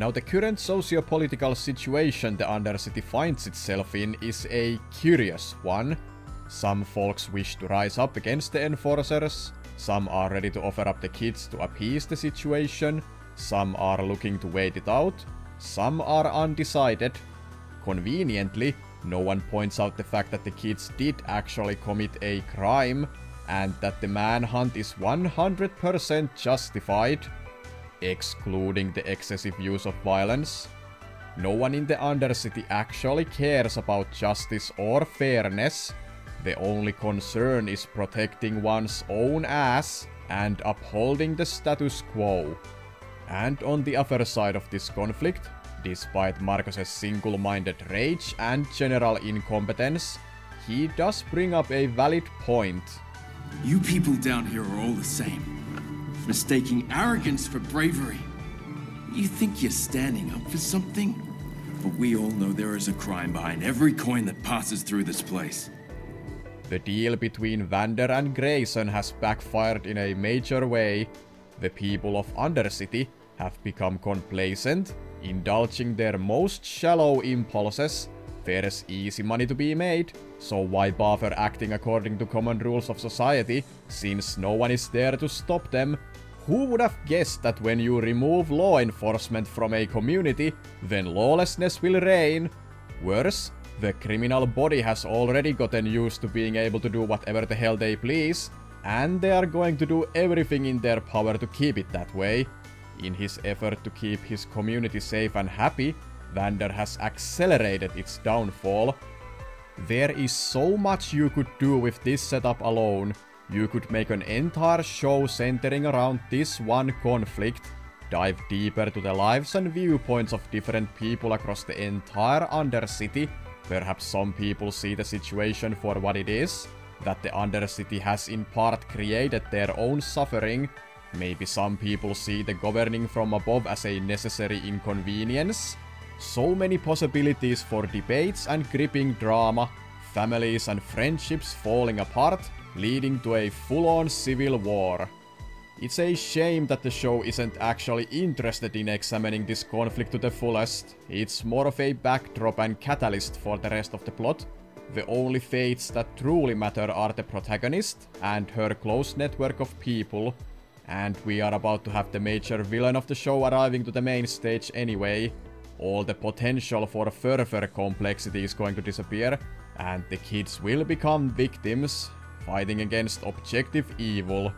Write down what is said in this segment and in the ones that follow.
Now, the current socio-political situation the Undercity finds itself in is a curious one. Some folks wish to rise up against the enforcers, some are ready to offer up the kids to appease the situation, some are looking to wait it out, some are undecided. Conveniently, no one points out the fact that the kids did actually commit a crime, and that the manhunt is 100% justified, excluding the excessive use of violence. No one in the Undercity actually cares about justice or fairness. The only concern is protecting one's own ass and upholding the status quo. And on the other side of this conflict, despite Marcus's single-minded rage and general incompetence, he does bring up a valid point. You people down here are all the same, mistaking arrogance for bravery. You think you're standing up for something? But we all know there is a crime behind every coin that passes through this place. The deal between Vander and Grayson has backfired in a major way. The people of Undercity have become complacent, indulging their most shallow impulses. There is easy money to be made, so why bother acting according to common rules of society, since no one is there to stop them? Who would have guessed that when you remove law enforcement from a community, then lawlessness will reign? Worse, the criminal body has already gotten used to being able to do whatever the hell they please, and they are going to do everything in their power to keep it that way. In his effort to keep his community safe and happy, Vander has accelerated its downfall. There is so much you could do with this setup alone. You could make an entire show centering around this one conflict, dive deeper to the lives and viewpoints of different people across the entire Undercity. Perhaps some people see the situation for what it is, that the Undercity has in part created their own suffering. Maybe some people see the governing from above as a necessary inconvenience. So many possibilities for debates and gripping drama, families and friendships falling apart, leading to a full-on civil war. It's a shame that the show isn't actually interested in examining this conflict to the fullest. It's more of a backdrop and catalyst for the rest of the plot. The only fates that truly matter are the protagonist and her close network of people. And we are about to have the major villain of the show arriving to the main stage anyway. All the potential for further complexity is going to disappear, and the kids will become victims, fighting against objective evil.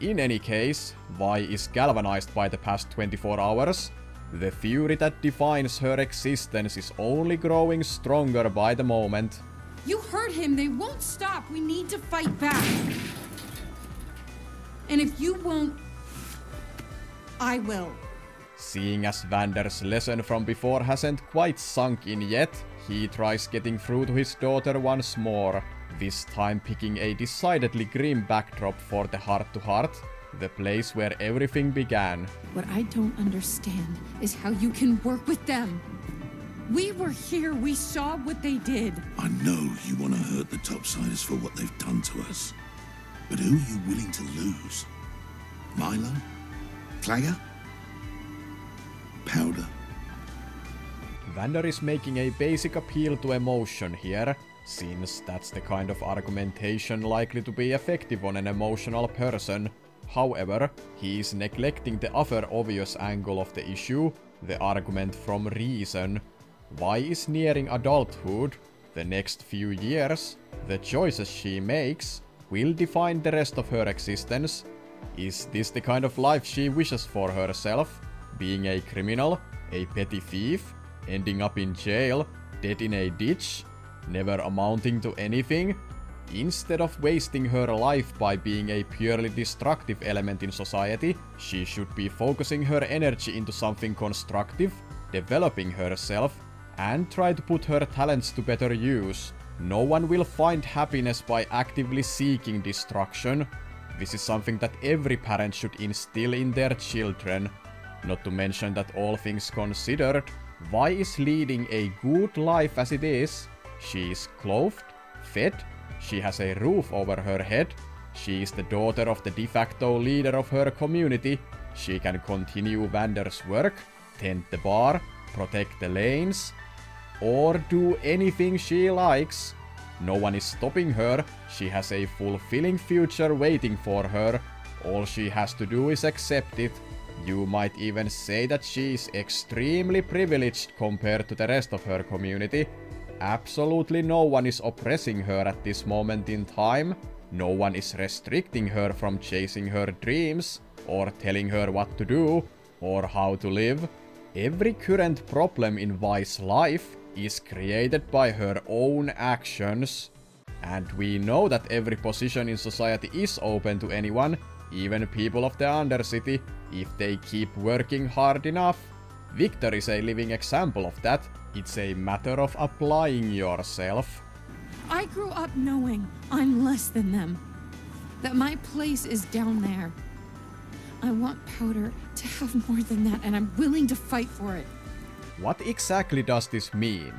In any case, Vi is galvanized by the past 24 hours. The fury that defines her existence is only growing stronger by the moment. You heard him, they won't stop, we need to fight back. And if you won't, I will. Seeing as Vander's lesson from before hasn't quite sunk in yet, he tries getting through to his daughter once more, this time picking a decidedly grim backdrop for the heart-to-heart, the place where everything began. What I don't understand is how you can work with them. We were here, we saw what they did. I know you want to hurt the topsiders for what they've done to us, but who are you willing to lose? Milo? Claggor? Powder. Vander is making a basic appeal to emotion here, since that's the kind of argumentation likely to be effective on an emotional person. However, he is neglecting the other obvious angle of the issue, the argument from reason. Vi is nearing adulthood. The next few years, the choices she makes, will define the rest of her existence. Is this the kind of life she wishes for herself? Being a criminal, a petty thief, ending up in jail, dead in a ditch, never amounting to anything? Instead of wasting her life by being a purely destructive element in society, she should be focusing her energy into something constructive, developing herself, and try to put her talents to better use. No one will find happiness by actively seeking destruction. This is something that every parent should instill in their children. Not to mention that all things considered, Vi is leading a good life as it is. She is clothed, fed, she has a roof over her head, she is the daughter of the de facto leader of her community, she can continue Vander's work, tend the bar, protect the lanes, or do anything she likes. No one is stopping her, she has a fulfilling future waiting for her. All she has to do is accept it. You might even say that she is extremely privileged compared to the rest of her community. Absolutely no one is oppressing her at this moment in time. No one is restricting her from chasing her dreams, or telling her what to do, or how to live. Every current problem in Vi's life is created by her own actions. And we know that every position in society is open to anyone, even people of the Undercity, if they keep working hard enough. Victor is a living example of that. It's a matter of applying yourself. I grew up knowing I'm less than them, that my place is down there. I want Powder to have more than that, and I'm willing to fight for it. What exactly does this mean?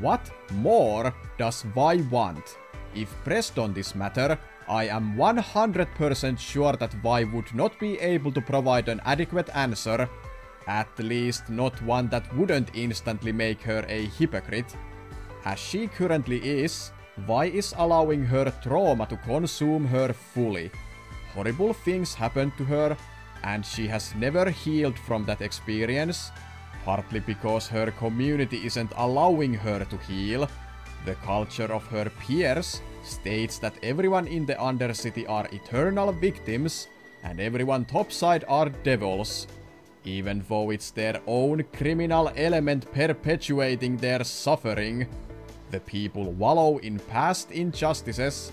What more does Vi want? If pressed on this matter, I am 100% sure that Vi would not be able to provide an adequate answer. At least not one that wouldn't instantly make her a hypocrite. As she currently is, Vi is allowing her trauma to consume her fully. Horrible things happened to her, and she has never healed from that experience. Partly because her community isn't allowing her to heal. The culture of her peers states that everyone in the Undercity are eternal victims, and everyone topside are devils. Even though it's their own criminal element perpetuating their suffering, the people wallow in past injustices,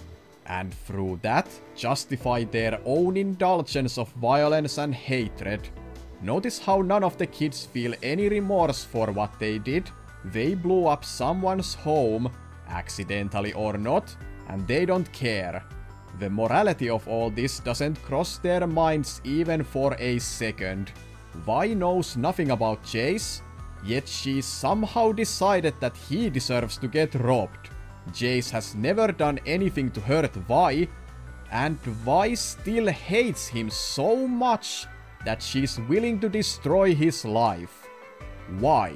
and through that justify their own indulgence of violence and hatred. Notice how none of the kids feel any remorse for what they did. They blew up someone's home, accidentally or not, and they don't care. The morality of all this doesn't cross their minds even for a second. Vi knows nothing about Jayce, yet she somehow decided that he deserves to get robbed. Jayce has never done anything to hurt Vi, and Vi still hates him so much that she's willing to destroy his life. Why?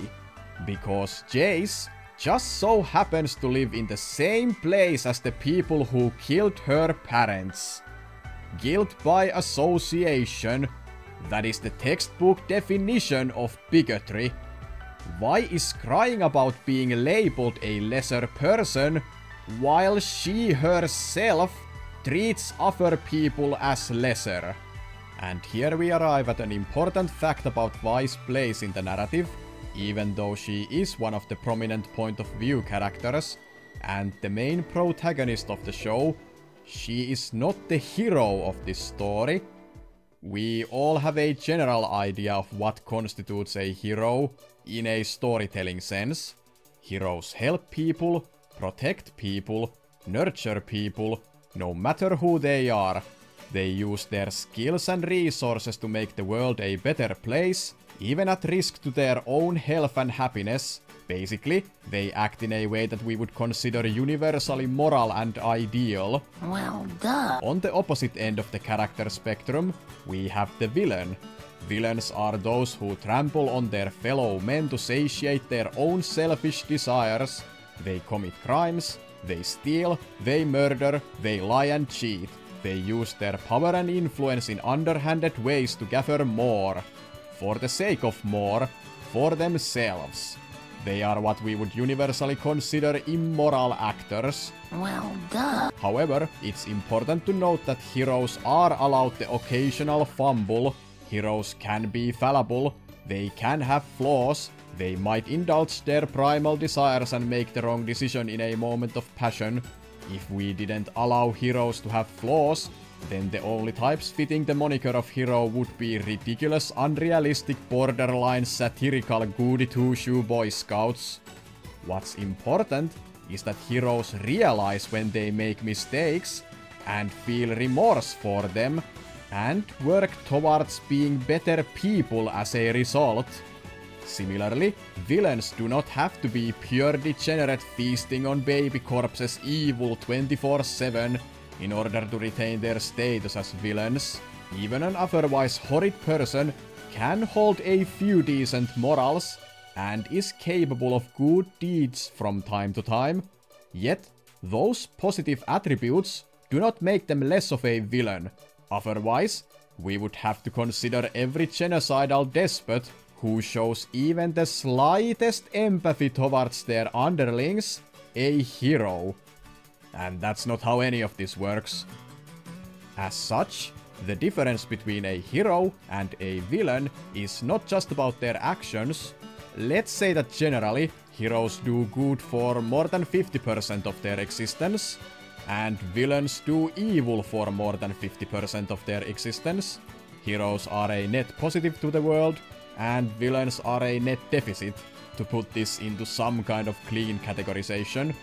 Because Jayce just so happens to live in the same place as the people who killed her parents. Guilt by association. That is the textbook definition of bigotry. Vi is crying about being labeled a lesser person, while she herself treats other people as lesser. And here we arrive at an important fact about Vi's place in the narrative, even though she is one of the prominent point of view characters, and the main protagonist of the show, she is not the hero of this story. We all have a general idea of what constitutes a hero in a storytelling sense. Heroes help people, protect people, nurture people, no matter who they are. They use their skills and resources to make the world a better place, even at risk to their own health and happiness. Basically, they act in a way that we would consider universally moral and ideal. Well, duh. On the opposite end of the character spectrum, we have the villain. Villains are those who trample on their fellow men to satiate their own selfish desires. They commit crimes, they steal, they murder, they lie and cheat. They use their power and influence in underhanded ways to gather more. For the sake of more, for themselves. They are what we would universally consider immoral actors. Well, duh. However, it's important to note that heroes are allowed the occasional fumble. Heroes can be fallible, they can have flaws, they might indulge their primal desires and make the wrong decision in a moment of passion. If we didn't allow heroes to have flaws, then the only types fitting the moniker of hero would be ridiculous, unrealistic, borderline, satirical, goody-two-shoe boy scouts. What's important is that heroes realize when they make mistakes, and feel remorse for them, and work towards being better people as a result. Similarly, villains do not have to be pure degenerate feasting on baby corpses, evil 24/7, in order to retain their status as villains. Even an otherwise horrid person can hold a few decent morals, and is capable of good deeds from time to time, yet those positive attributes do not make them less of a villain. Otherwise, we would have to consider every genocidal despot who shows even the slightest empathy towards their underlings a hero. And that's not how any of this works. As such, the difference between a hero and a villain is not just about their actions. Let's say that generally, heroes do good for more than 50% of their existence, and villains do evil for more than 50% of their existence. Heroes are a net positive to the world, and villains are a net deficit, to put this into some kind of clean categorization.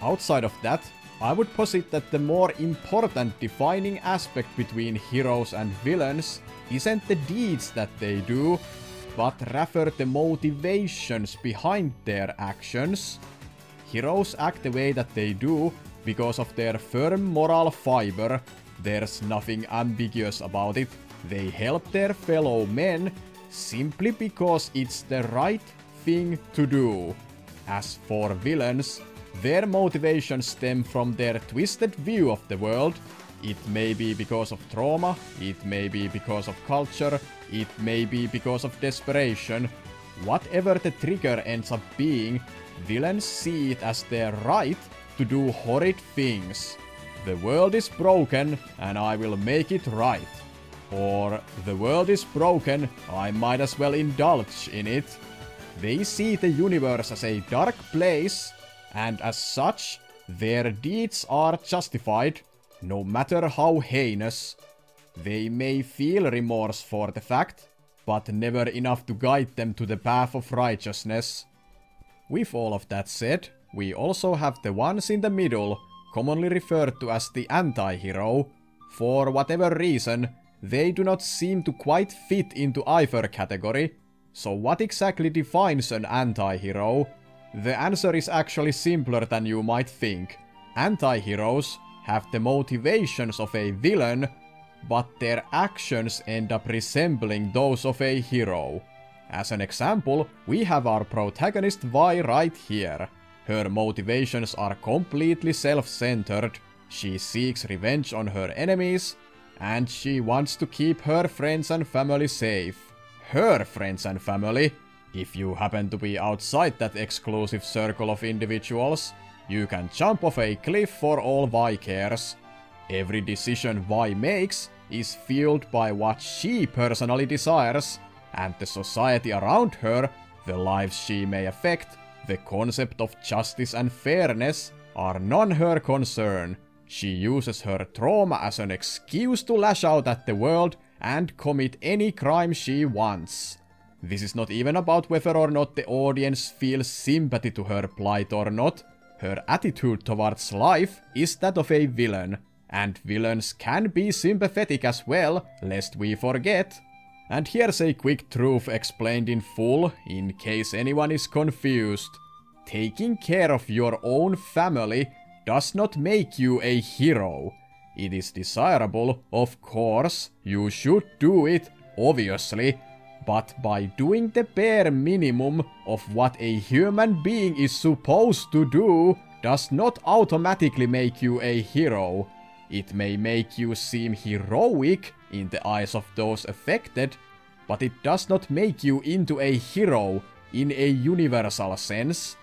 Outside of that, I would posit that the more important defining aspect between heroes and villains isn't the deeds that they do, but rather the motivations behind their actions. Heroes act the way that they do because of their firm moral fiber. There's nothing ambiguous about it. They help their fellow men simply because it's the right thing to do. As for villains, their motivations stem from their twisted view of the world. It may be because of trauma, it may be because of culture, it may be because of desperation. Whatever the trigger ends up being, villains see it as their right to do horrid things. The world is broken and I will make it right. Or, the world is broken, I might as well indulge in it. They see the universe as a dark place, and as such, their deeds are justified, no matter how heinous. They may feel remorse for the fact, but never enough to guide them to the path of righteousness. With all of that said, we also have the ones in the middle, commonly referred to as the anti-hero. For whatever reason, they do not seem to quite fit into either category. So what exactly defines an anti-hero? The answer is actually simpler than you might think. Anti-heroes have the motivations of a villain, but their actions end up resembling those of a hero. As an example, we have our protagonist Vi right here. Her motivations are completely self-centered. She seeks revenge on her enemies, and she wants to keep her friends and family safe. Her friends and family? If you happen to be outside that exclusive circle of individuals, you can jump off a cliff for all Vi cares. Every decision Vi makes is fueled by what she personally desires, and the society around her, the lives she may affect, the concept of justice and fairness are none her concern. She uses her trauma as an excuse to lash out at the world and commit any crime she wants. This is not even about whether or not the audience feels sympathy to her plight or not. Her attitude towards life is that of a villain, and villains can be sympathetic as well, lest we forget. And here's a quick truth explained in full, in case anyone is confused. Taking care of your own family does not make you a hero. It is desirable, of course, you should do it, obviously. But by doing the bare minimum of what a human being is supposed to do does not automatically make you a hero. It may make you seem heroic in the eyes of those affected, but it does not make you into a hero in a universal sense,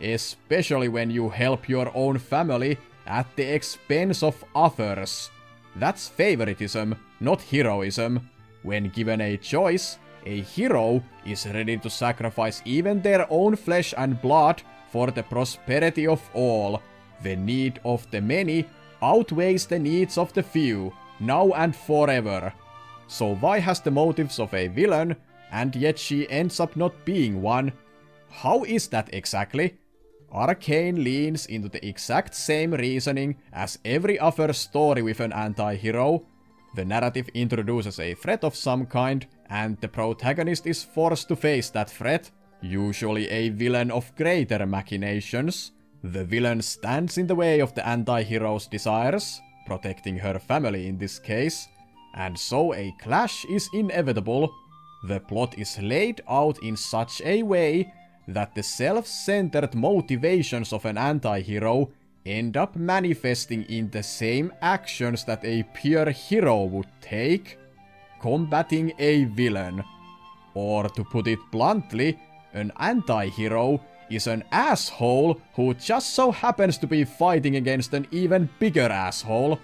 especially when you help your own family at the expense of others. That's favoritism, not heroism. When given a choice, a hero is ready to sacrifice even their own flesh and blood for the prosperity of all. The need of the many outweighs the needs of the few, now and forever. So Vi has the motives of a villain, and yet she ends up not being one. How is that exactly? Arcane leans into the exact same reasoning as every other story with an anti-hero. The narrative introduces a threat of some kind, and the protagonist is forced to face that threat, usually a villain of greater machinations. The villain stands in the way of the anti-hero's desires, protecting her family in this case, and so a clash is inevitable. The plot is laid out in such a way that the self-centered motivations of an anti-hero end up manifesting in the same actions that a pure hero would take, combating a villain. Or to put it bluntly, an anti-hero is an asshole who just so happens to be fighting against an even bigger asshole.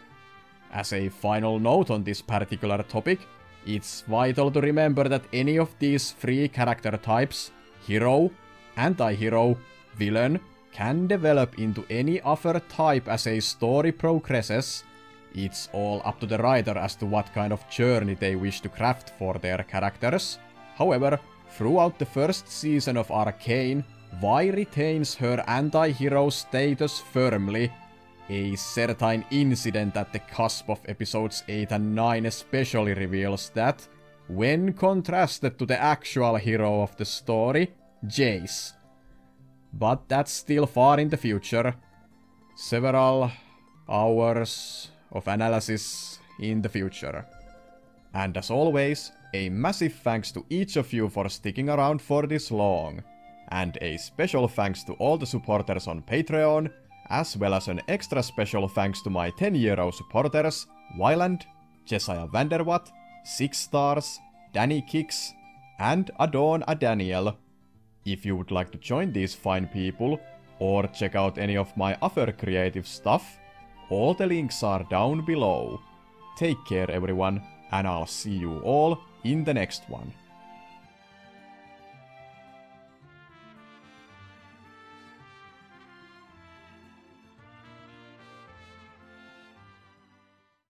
As a final note on this particular topic, it's vital to remember that any of these three character types, hero, anti-hero, villain, can develop into any other type as a story progresses. It's all up to the writer as to what kind of journey they wish to craft for their characters. However, throughout the first season of Arcane, Vi retains her anti-hero status firmly. A certain incident at the cusp of episodes 8 and 9 especially reveals that, when contrasted to the actual hero of the story, Jace. But that's still far in the future. Several hours of analysis in the future. And as always, a massive thanks to each of you for sticking around for this long. And a special thanks to all the supporters on Patreon, as well as an extra special thanks to my €10 supporters, Wyland, Jesia Vanderwat, 6 Stars, Danny Kicks, and Adorn Adaniel. If you would like to join these fine people, or check out any of my other creative stuff, all the links are down below. Take care everyone, and I'll see you all in the next one.